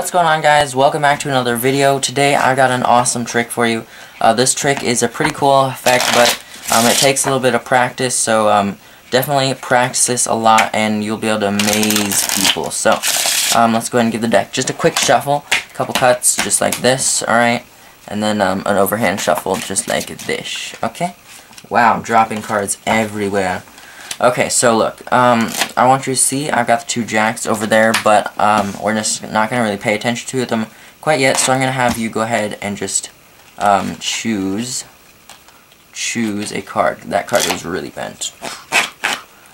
What's going on, guys? Welcome back to another video. Today I got an awesome trick for you. This trick is a pretty cool effect, but it takes a little bit of practice, so definitely practice this a lot and you'll be able to amaze people. So let's go ahead and give the deck just a quick shuffle, a couple cuts just like this, alright, and then an overhand shuffle just like this, okay? Wow, I'm dropping cards everywhere. Okay, so look, I want you to see I've got the two jacks over there, but we're just not going to really pay attention to them quite yet, so I'm going to have you go ahead and just choose a card. That card was really bent.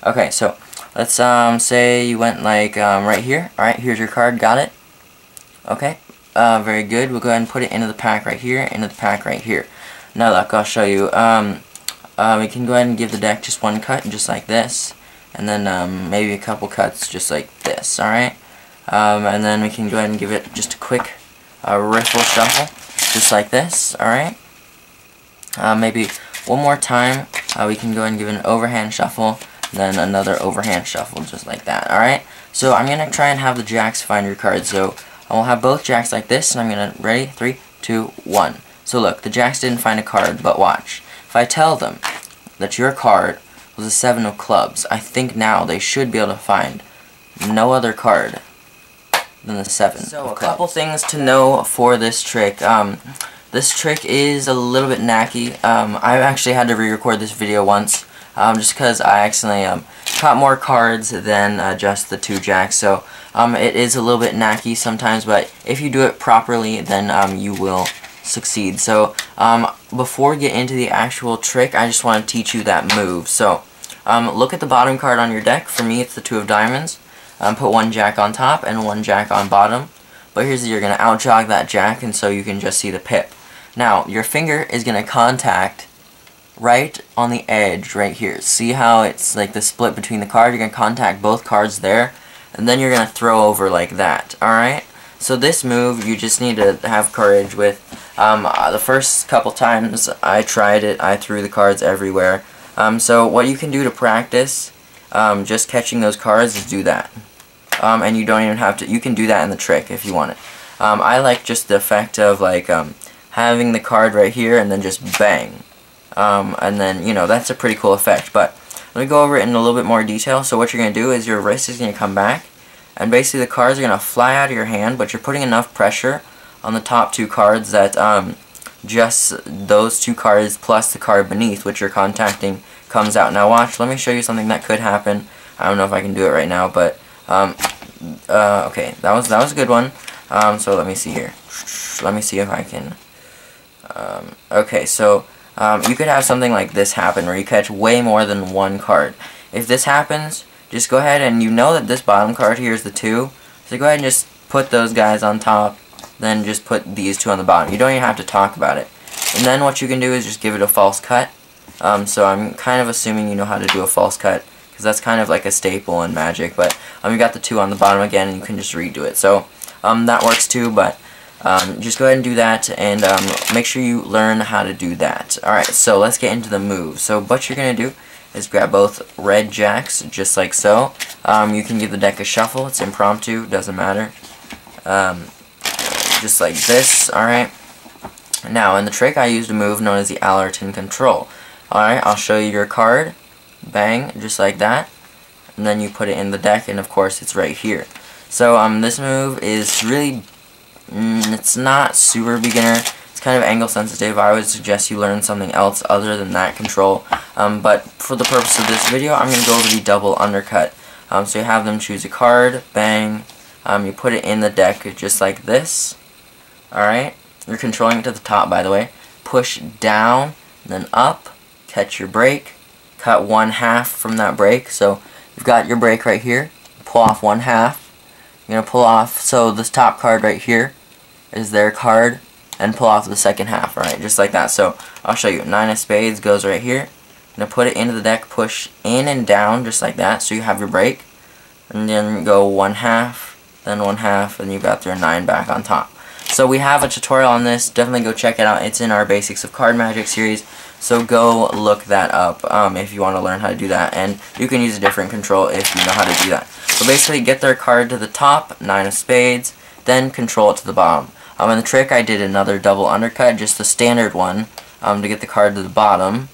Okay, so let's say you went like right here. Alright, here's your card, got it? Okay, very good. We'll go ahead and put it into the pack right here, into the pack right here. Now look, I'll show you. We can go ahead and give the deck just one cut, just like this, and then maybe a couple cuts just like this, alright? And then we can go ahead and give it just a quick riffle shuffle, just like this, alright? Maybe one more time, we can go ahead and give it an overhand shuffle, then another overhand shuffle, just like that, alright? So I'm going to try and have the jacks find your card, so I'll have both jacks like this, and I'm going to, ready, 3, 2, 1. So look, the jacks didn't find a card, but watch. If I tell them that your card was a 7 of clubs, I think now they should be able to find no other card than the 7 of clubs. So a couple things to know for this trick. This trick is a little bit knacky. I actually had to re-record this video once just because I accidentally caught more cards than just the two jacks. So it is a little bit knacky sometimes, but if you do it properly, then you will succeed. So before we get into the actual trick, I just want to teach you that move. So look at the bottom card on your deck. For me, it's the 2 of diamonds. Put one jack on top and one jack on bottom, but here's, you're going to out jog that jack, and so you can just see the pip. Now your finger is going to contact right on the edge right here. See how it's like the split between the card? You're going to contact both cards there, and then you're going to throw over like that, alright? So this move, you just need to have courage with. The first couple times I tried it, I threw the cards everywhere. So what you can do to practice just catching those cards is do that. And you don't even have to, you can do that in the trick if you want it. I like just the effect of like having the card right here and then just bang. And then, you know, that's a pretty cool effect. But let me go over it in a little bit more detail. So what you're going to do is your wrist is going to come back. And basically the cards are going to fly out of your hand, but you're putting enough pressure on the top two cards that just those two cards plus the card beneath, which you're contacting, comes out. Now watch, let me show you something that could happen. I don't know if I can do it right now, but okay, that was a good one. So let me see here. Let me see if I can. Okay, so you could have something like this happen, where you catch way more than one card. If this happens, just go ahead and you know that this bottom card here is the 2, so go ahead and just put those guys on top, then just put these 2 on the bottom. You don't even have to talk about it. And then what you can do is just give it a false cut. So I'm kind of assuming you know how to do a false cut, because that's kind of like a staple in Magic, but you got the 2 on the bottom again, and you can just redo it. So that works too, but just go ahead and do that, and make sure you learn how to do that. Alright, so let's get into the move. So what you're going to do is grab both red jacks, just like so. You can give the deck a shuffle. It's impromptu, doesn't matter. Just like this, alright? Now, in the trick, I used a move known as the Allerton Control. Alright, I'll show you your card. Bang, just like that. And then you put it in the deck, and of course, it's right here. So, this move is really, it's not super beginner. It's kind of angle sensitive. I would suggest you learn something else other than that control. But for the purpose of this video, I'm going to go over the double undercut. So you have them choose a card, bang, you put it in the deck just like this, alright? You're controlling it to the top, by the way. Push down, then up, catch your break, cut 1/2 from that break. So you've got your break right here, pull off 1/2. You're going to pull off, so this top card right here is their card, and pull off the second half, right? Just like that. So I'll show you. 9 of spades goes right here. I'm going to put it into the deck, push in and down, just like that, so you have your break. And then go 1/2, then 1/2, and you've got your 9 back on top. So we have a tutorial on this. Definitely go check it out. It's in our Basics of Card Magic series, so go look that up if you want to learn how to do that. And you can use a different control if you know how to do that. So basically, get their card to the top, 9 of spades, then control it to the bottom. In the trick, I did another double undercut, just the standard one, to get the card to the bottom,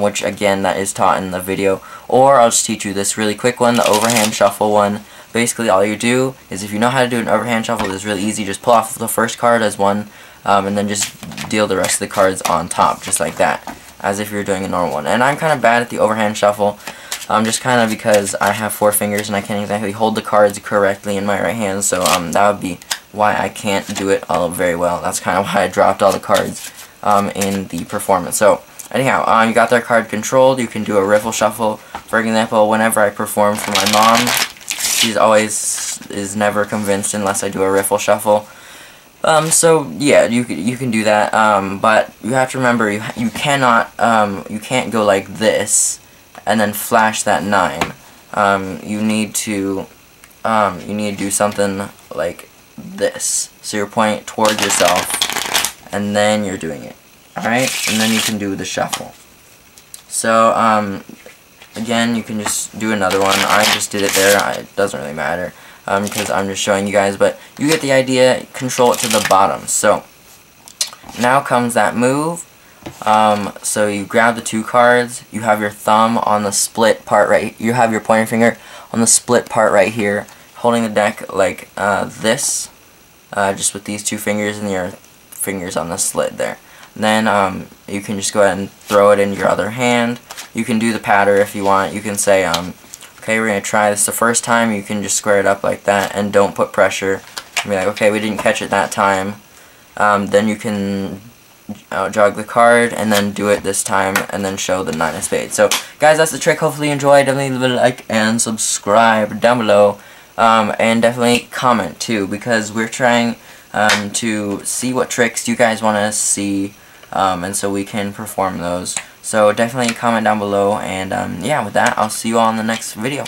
which again, that is taught in the video. Or I'll just teach you this really quick one, the overhand shuffle one. Basically, all you do is, if you know how to do an overhand shuffle, it's really easy. Just pull off the first card as one, and then just deal the rest of the cards on top, just like that, as if you're doing a normal one. And I'm kind of bad at the overhand shuffle, just kind of because I have four fingers and I can't exactly hold the cards correctly in my right hand, so that would be why I can't do it all very well. That's kind of why I dropped all the cards in the performance. So anyhow, you got their card controlled. You can do a riffle shuffle. For example, whenever I perform for my mom, she's always is never convinced unless I do a riffle shuffle. So yeah, you can do that. But you have to remember you cannot you can't go like this and then flash that 9. You need to do something like this. So you're pointing it towards yourself, and then you're doing it. Alright? And then you can do the shuffle. So, again, you can just do another one. I just did it there. It doesn't really matter, because I'm just showing you guys. But you get the idea. Control it to the bottom. So, now comes that move. So you grab the two cards. You have your thumb on the split part right. You have your pointer finger on the split part right here, holding the deck like this, just with these two fingers and your fingers on the slit there. And then you can just go ahead and throw it into your other hand. You can do the patter if you want. You can say, okay, we're going to try this the first time. You can just square it up like that and don't put pressure. And be like, okay, we didn't catch it that time. Then you can jog the card and then do it this time and then show the 9 of spades. So, guys, that's the trick. Hopefully you enjoyed. Definitely leave a like and subscribe down below. And definitely comment too, because we're trying to see what tricks you guys want to see, and so we can perform those. So definitely comment down below, and yeah, with that, I'll see you all in the next video.